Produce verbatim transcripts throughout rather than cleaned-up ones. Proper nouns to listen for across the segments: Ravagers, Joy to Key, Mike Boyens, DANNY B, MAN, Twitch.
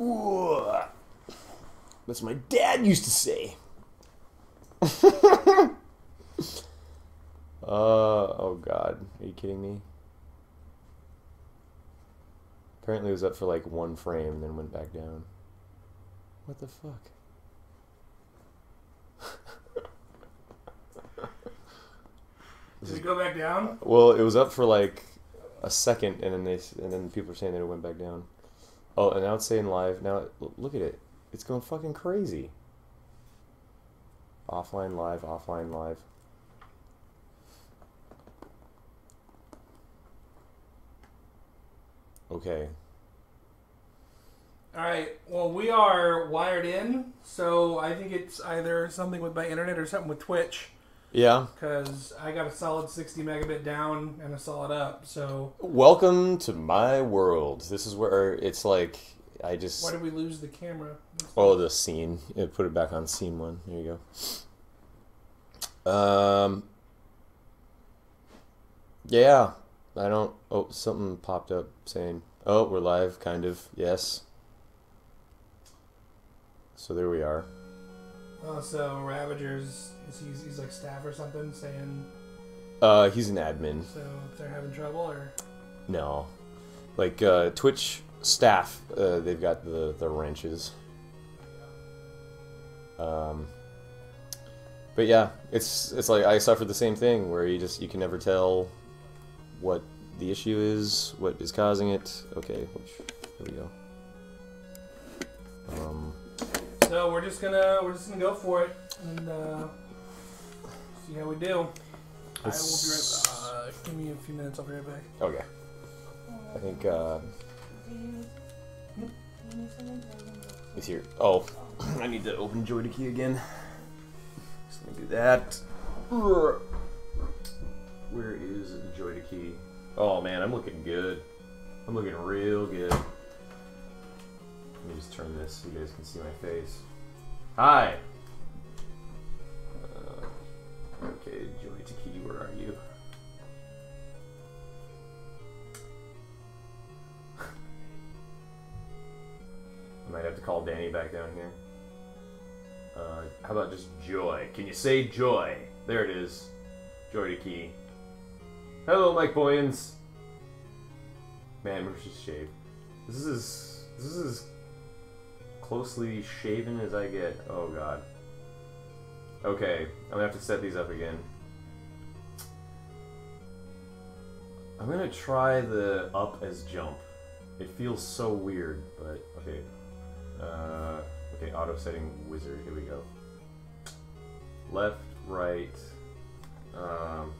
Ooh. That's what my dad used to say. uh, oh God, are you kidding me? Apparently it was up for like one frame and then went back down. What the fuck? Did it go back down? Well, it was up for like a second and then they and then people are saying that it went back down. Oh, and now it's saying live. Now look at it. It's going fucking crazy. Offline live, offline live. Okay. All right. Well, we are wired in, so I think it's either something with my internet or something with Twitch. Yeah. Because I got a solid sixty megabit down and a solid up. So. Welcome to my world. This is where it's like I just. Why did we lose the camera? Oh, the scene. It put it back on scene one. There you go. Um. Yeah. I don't... Oh, something popped up saying... Oh, we're live, kind of. Yes. So there we are. Oh, so Ravagers... Is he, he's like staff or something, saying... Uh, he's an admin. So if they're having trouble, or... No. Like, uh, Twitch staff, uh, they've got the, the wrenches. Um... But yeah, it's, it's like I suffered the same thing, where you just... You can never tell... what the issue is, what is causing it. Okay, which, here we go. Um, so we're just gonna we're just gonna go for it and uh, see how we do. I will be right back. Uh, give me a few minutes. I'll be right back. Okay. I think. Uh, it's here. Oh, I need to open Joy to Key again. Just gonna do that. Where is the Joy to Key? Oh man, I'm looking good. I'm looking real good. Let me just turn this so you guys can see my face. Hi! Uh, okay, Joy to Key, where are you? I might have to call Danny back down here. Uh, how about just Joy? Can you say Joy? There it is. Joy to Key. Hello, Mike Boyens. Man, where's his shave? This is this is as closely shaven as I get. Oh god. Okay, I'm gonna have to set these up again. I'm gonna try the up as jump. It feels so weird, but okay. Uh, okay, auto setting wizard. Here we go. Left, right. Um.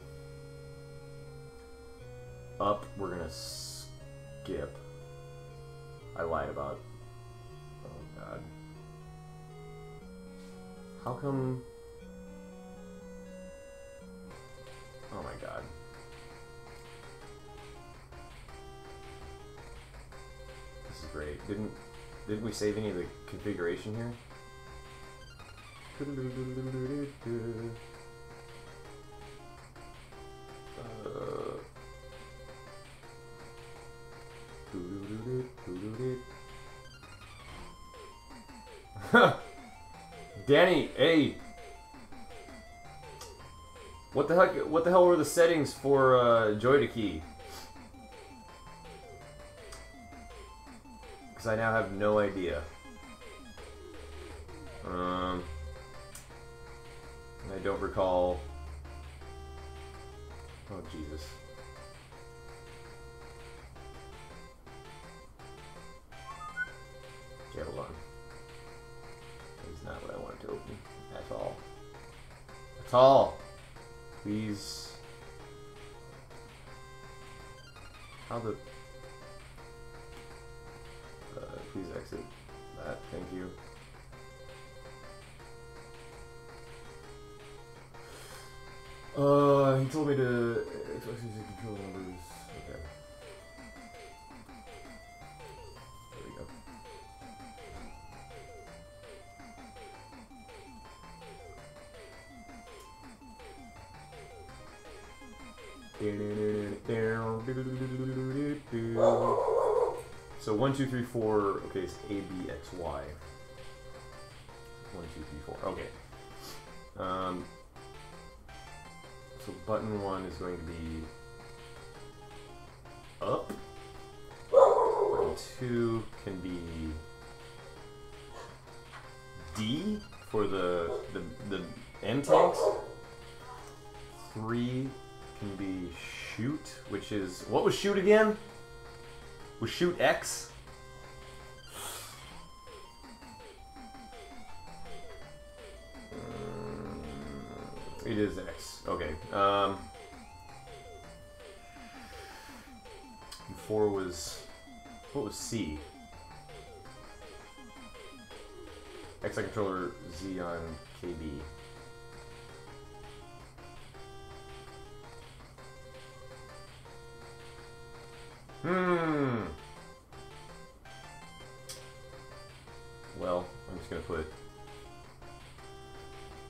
Up, we're gonna skip. I lied about. Oh god. How come? Oh my god. This is great. Didn't didn't we save any of the configuration here? Uh. Danny, hey, what the heck? What the hell were the settings for uh, Joy to Key? Because I now have no idea. Um, I don't recall. Oh Jesus. Yeah, hold on. That's not what I wanted to open at all. At all! Please. How the... Uh, please exit that. Thank you. Uh, he told me to... control numbers. Okay. So one, two, three, four. Okay, it's A, B, X, Y. One, two, three, four. Okay. Um, so button one is going to be up. Button two can be D for the the the end tanks. Three can be shoot, which is what was shoot again? Was shoot X? It is X. Okay. Um, four was... What was C? X I controller Z on K B. Hmm. Well, I'm just going to put...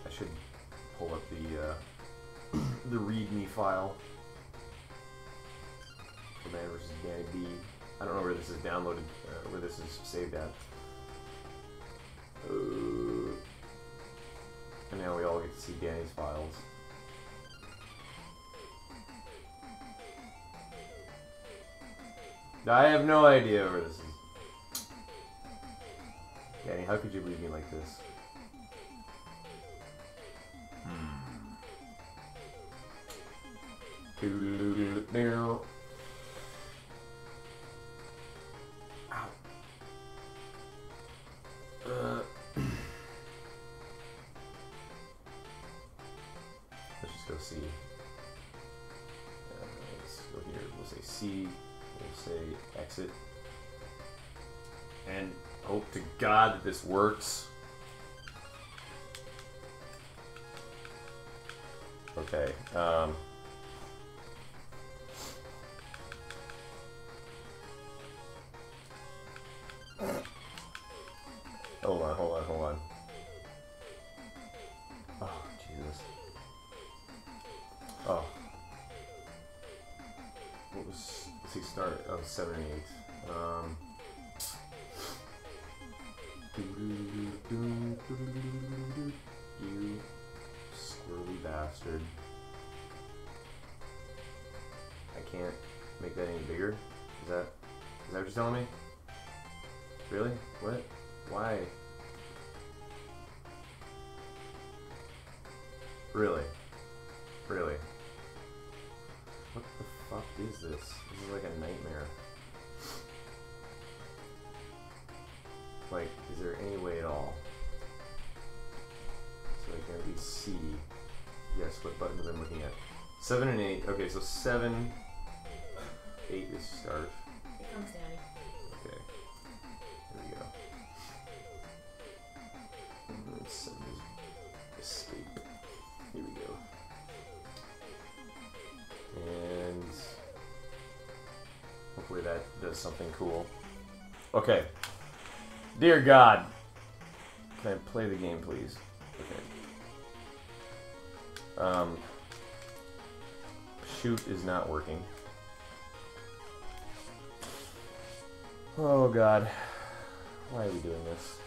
I should... pull up the uh, the readme file for Man versus Danny B. I don't know where this is downloaded, uh, where this is saved at. Uh, and now we all get to see Danny's files. I have no idea where this is. Danny, how could you leave me like this? Ow. Uh. Let's just go C. Uh, let's go here. We'll say C. We'll say exit. And hope to God that this works. Okay. Um. Hold on, hold on, hold on. Oh, Jesus. Oh. What was... Let's see, start... Oh, seven and eight. Um... You squirrely bastard. I can't make that any bigger? Is that... Is that what you're telling me? Really? What? Why? Really? Really? What the fuck is this? This is like a nightmare. Like, is there any way at all? So I can at least see. Yes, what button was I looking at? Seven and eight. Okay, so seven. Eight is start. Here comes Danny. Okay. There we go. Seven is escape. Here we go. And hopefully that does something cool. Okay. Dear God. Can I play the game, please? Okay. Um, shoot is not working. Oh, God. Why are we doing this?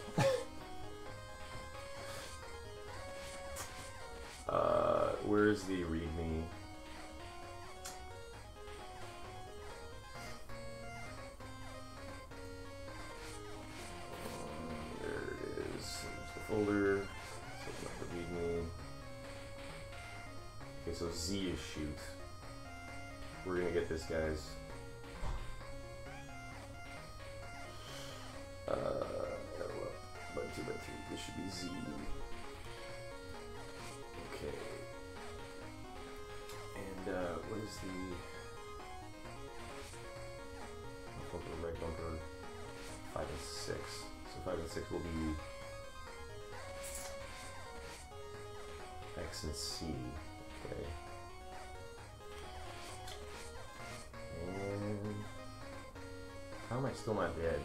Uh, where is the readme? There it is. There's the folder. Let's open up the readme. Okay, so Z is shoot. We're gonna get this, guys. Uh, well, button two, button three. This should be Z. Okay. And uh, what is the bumper, right bumper? Five and six. So five and six will be X and C. Okay. And how am I still not dead?